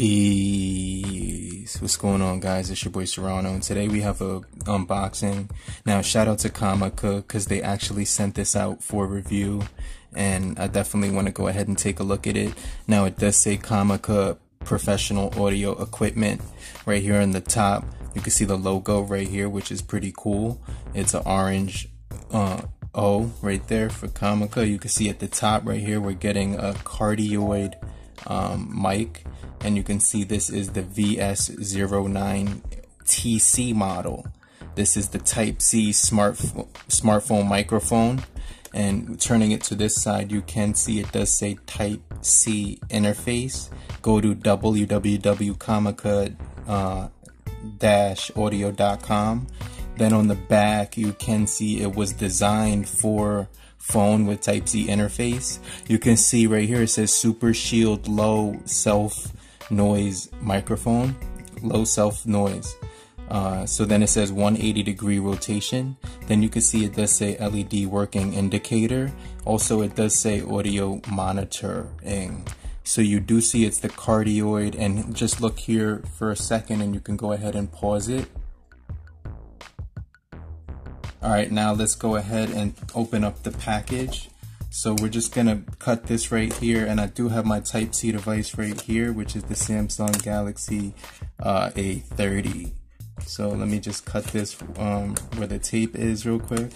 Peace. What's going on, guys? It's your boy Serrano, and today we have a unboxing. Now, shout out to Comica because they actually sent this out for review, and I definitely want to go ahead and take a look at it. Now, it does say Comica Professional Audio Equipment right here on the top. You can see the logo right here, which is pretty cool. It's an orange O right there for Comica. You can see at the top right here we're getting a cardioid mic, and you can see this is the VS09 TC model. This is the Type C smartphone microphone, and turning it to this side, you can see it does say Type C interface. Go to www.comica-audio.com. Then on the back, you can see it was designed for phone with Type C interface. You can see right here it says Super Shield Low Self Noise Microphone, low self noise. So then it says 180 degree rotation. Then you can see it does say LED working indicator. Also, it does say audio monitoring. So you do see it's the cardioid, and just look here for a second, and you can go ahead and pause it. All right, now let's go ahead and open up the package. So we're just gonna cut this right here, and I do have my Type C device right here, which is the Samsung Galaxy A30. So let me just cut this where the tape is real quick.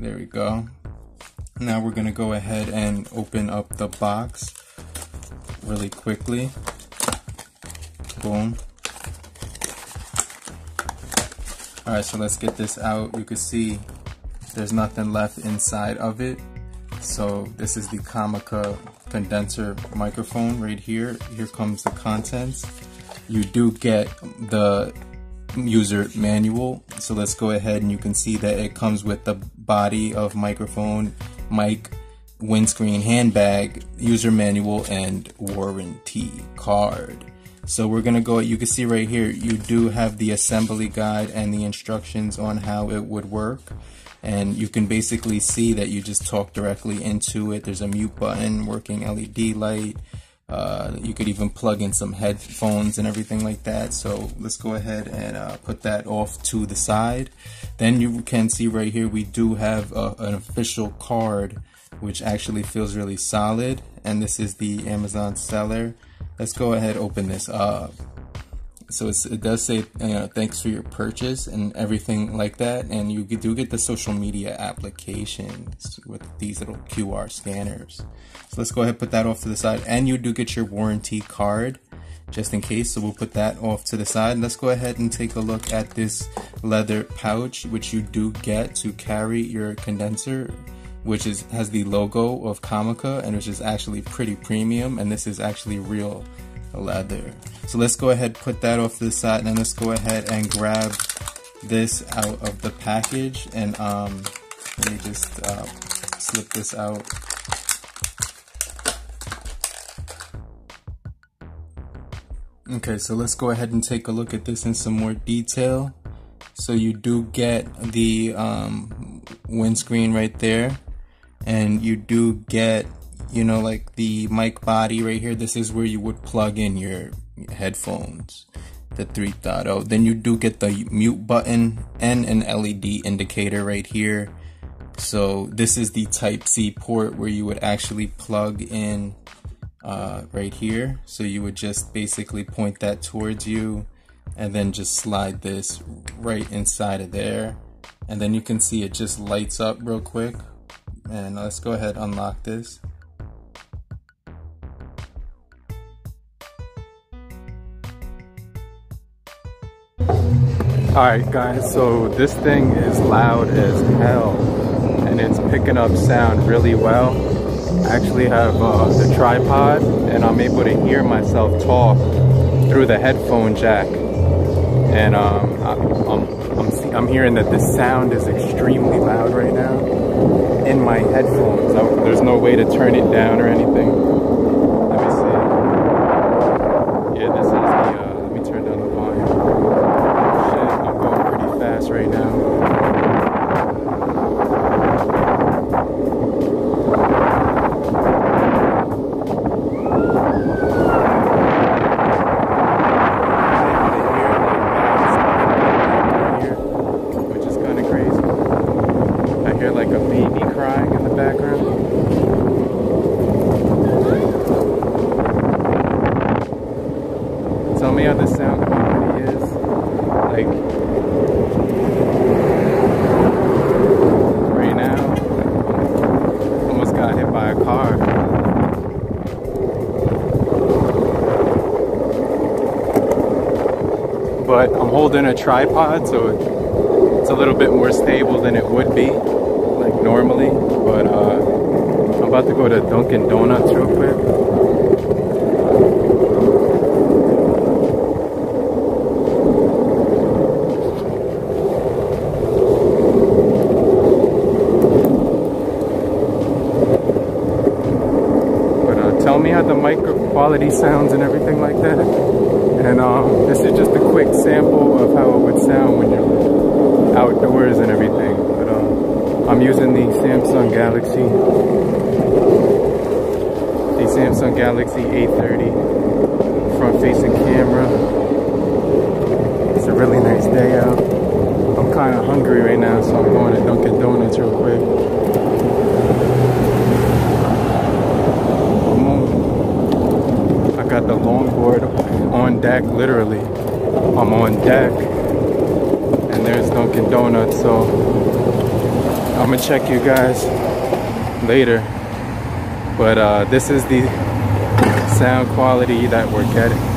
There we go. Now we're gonna go ahead and open up the box really quickly. Boom. Alright, so let's get this out. You can see there's nothing left inside of it. So this is the Comica condenser microphone right here. Here comes the contents. You do get the user manual. So let's go ahead, and you can see that it comes with the body of microphone, mic, windscreen, handbag, user manual, and warranty card. So we're gonna go, you can see right here, you do have the assembly guide and the instructions on how it would work. And you can basically see that you just talk directly into it. There's a mute button, working LED light. You could even plug in some headphones and everything like that. So let's go ahead and put that off to the side. Then you can see right here, we do have an official card, which actually feels really solid. And this is the Amazon seller. Let's go ahead, open this up. So it does say, thanks for your purchase and everything like that. And you do get the social media applications with these little QR scanners. So let's go ahead, put that off to the side. And you do get your warranty card, just in case. So we'll put that off to the side. Let's go ahead and take a look at this leather pouch, which you do get to carry your condenser, which has the logo of Comica, and which is actually pretty premium, and this is actually real leather. So let's go ahead, put that off to the side, and let's go ahead and grab this out of the package, and let me just slip this out. Okay, so let's go ahead and take a look at this in some more detail. So you do get the windscreen right there. And you do get, like the mic body right here. This is where you would plug in your headphones, the 3.0. Then you do get the mute button and an LED indicator right here. So this is the Type C port where you would actually plug in right here. So you would just basically point that towards you and then just slide this right inside of there. And then you can see it just lights up real quick. And let's go ahead, unlock this. Alright guys, so this thing is loud as hell, and it's picking up sound really well. I actually have the tripod, and I'm able to hear myself talk through the headphone jack. And I'm hearing that the sound is extremely loud right now in my headphones. There's no way to turn it down or anything. Let me see. Yeah, this is the, let me turn down the volume. Shit, I'm going pretty fast right now. sound quality is. Like, right now, like, almost got hit by a car. But I'm holding a tripod, so it's a little bit more stable than it would be, like, normally. But I'm about to go to Dunkin' Donuts real quick. Quality sounds and everything like that, and this is just a quick sample of how it would sound when you're outdoors and everything. But I'm using the Samsung Galaxy A30 front-facing camera. It's a really nice day out. I'm kind of hungry right now, so I'm going to Dunkin' Donuts real quick. Got the longboard on deck, literally. I'm on deck, and there's Dunkin' Donuts, so I'm gonna check you guys later. But this is the sound quality that we're getting.